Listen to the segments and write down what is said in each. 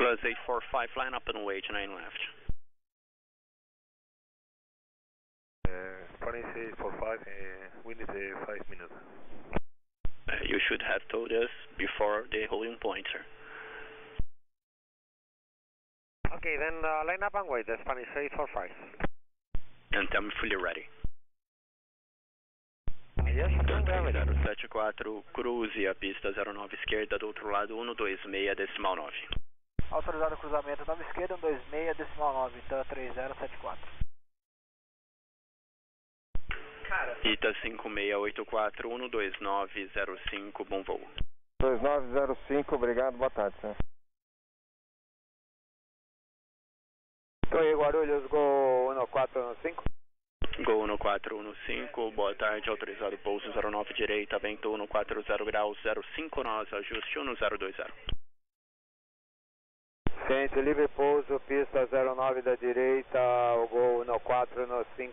Plus 845, line up and wait, 9 left. 845, we need 5 minutes. You should have told us before the holding point, sir. Okay, then line up and wait, Spanish 845. And I'm fully ready. Yes, I'm ready. 074, cruze a pista 09 esquerda, do outro lado 126.9. Autorizado o cruzamento 9 esquerda, 126.9, Ita 3074. Ita 5684, 12905, bom voo. 2905, obrigado, boa tarde, senhor. Estou aí, Guarulhos, Gol 1415. Gol 1415, boa tarde, autorizado pouso 09 direita, vento 140 graus, 05 nós, ajuste 1020. Ciente, livre pouso, pista 09 da direita, o Gol 1415.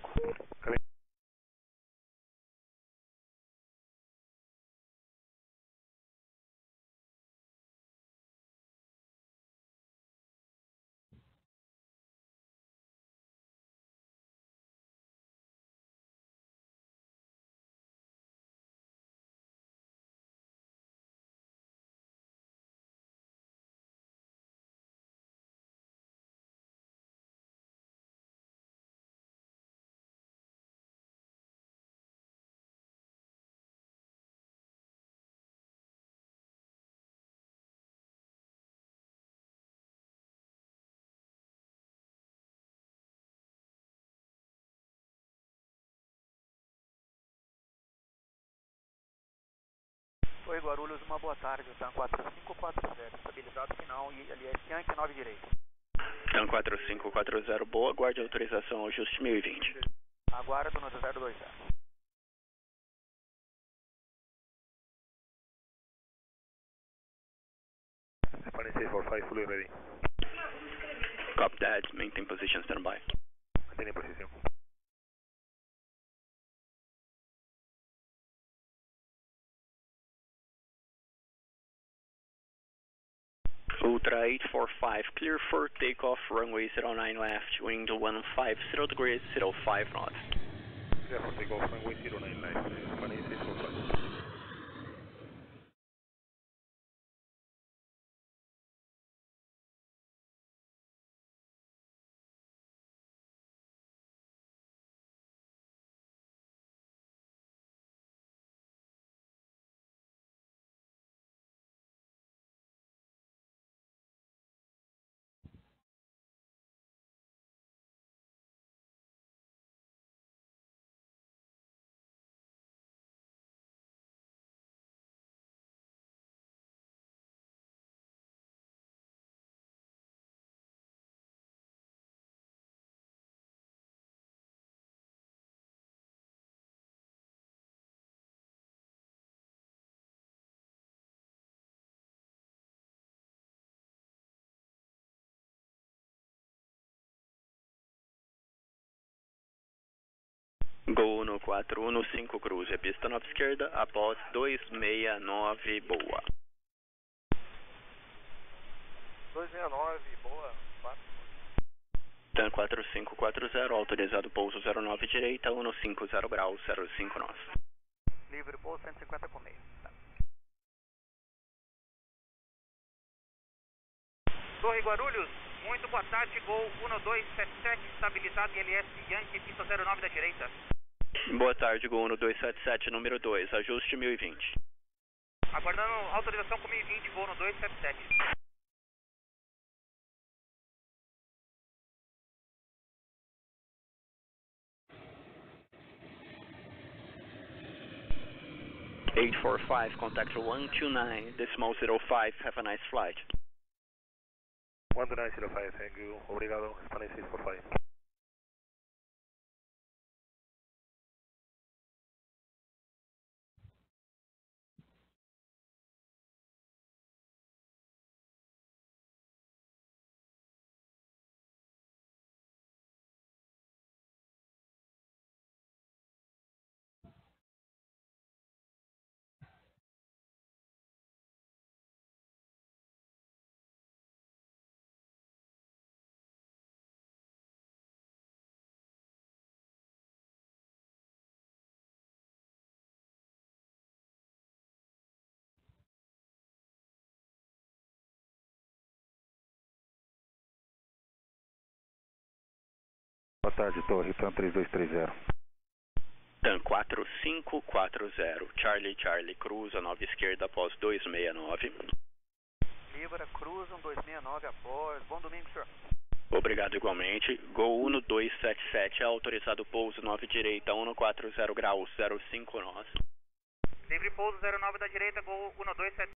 Oi, Guarulhos, uma boa tarde, o TAM 4540, estabilizado final e aliás, Yankee 9 direito. TAM 4540, boa, guarde autorização ao ajuste 1020. Aguardo no 020. Spanish 45, fully ready. Cop that, maintain position, standby. Mantenha posição. Ultra 845, clear for takeoff, runway 09 left, wind 150 degrees, 05 knots. Clear for takeoff, runway 09 left, Spanish 845. Gol 1415, cruze, pista 9 esquerda, após 269, boa. 269, boa, 4. TAM 4540, autorizado pouso 09 direita, 150 graus, 05 nós. Livre pouso 150 por meio. Tá. Torre Guarulhos, muito boa tarde, Gol 1277, estabilizado em LS Yankee, pista 09 da direita. Boa tarde, Gol 1277, número 2, ajuste 1020. Aguardando autorização com 1020, Gol 1277. Eight 45, contact 129.05, have a nice flight. 129.05, thank you, obrigado, Spanish 645. tarde, Torre, TAM 3230. TAM 4540, Charlie cruza 9 esquerda após 269. Libra, cruza 269 após, bom domingo, senhor. Obrigado igualmente. Gol 1277, autorizado pouso 9 direita, 140 graus, 05 nós. Livre pouso 09 da direita, gol 1277.